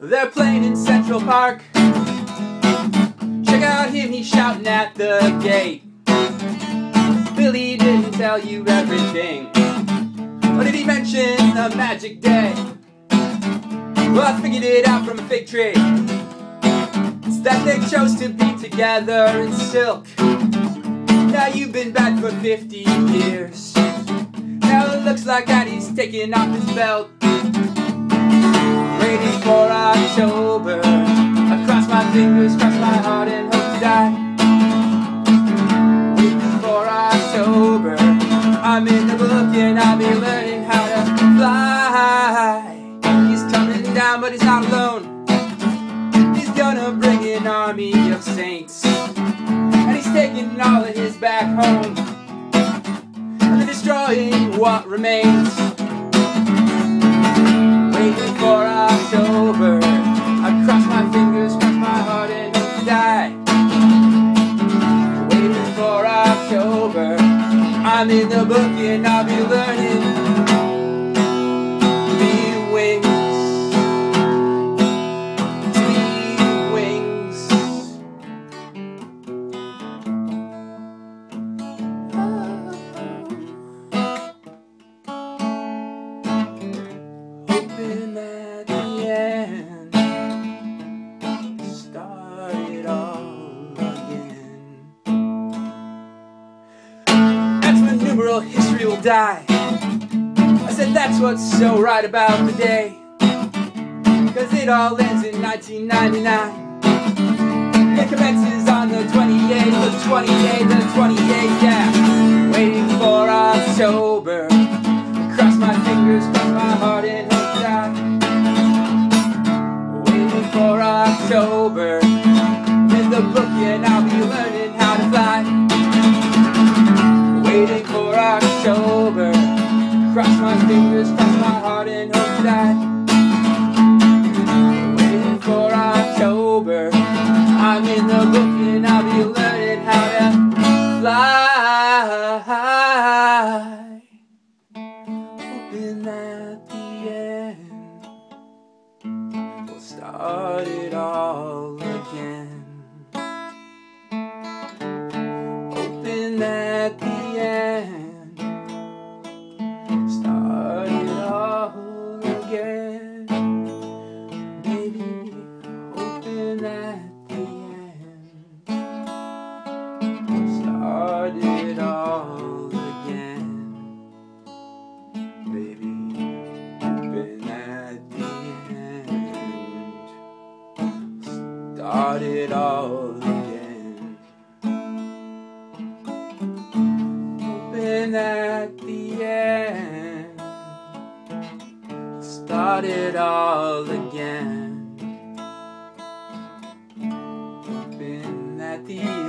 They're playing in Central Park. Check out him, he's shouting at the gate. Billy didn't tell you everything, or did he mention the magic day? Well, I figured it out from a fig tree. It's that they chose to be together in silk. Now you've been back for 50 years. Now it looks like that he's taking off his belt. Waiting for October. I cross my fingers, cross my heart, and hope to die. Waiting for October. I'm in the book and I'll be learning how to fly. He's coming down, but he's not alone. He's gonna bring an army of saints, and he's taking all of his back home, and they're destroying what remains. Waiting for October. I cross my fingers, cross my heart, and hope to die. Waiting for October. I'm in the book and I'll be learning. History will die. I said that's what's so right about the day, cause it all ends in 1999. It commences on the 28th, yeah. Waiting for October. Cross my fingers, cross my heart, and hope to die. Waiting for October. With the book and I'll be learning how to fly. Waiting for October. Cross my fingers, cross my heart, and hope to die. Waiting for October. I'm in the book and I'll be learning how to fly. Hoping that the end will start it all again. Hoping that the and start it all again. Maybe hoping at the end start it all again. Maybe hoping at the end start it all again. At the end, start it all again. Been at the end.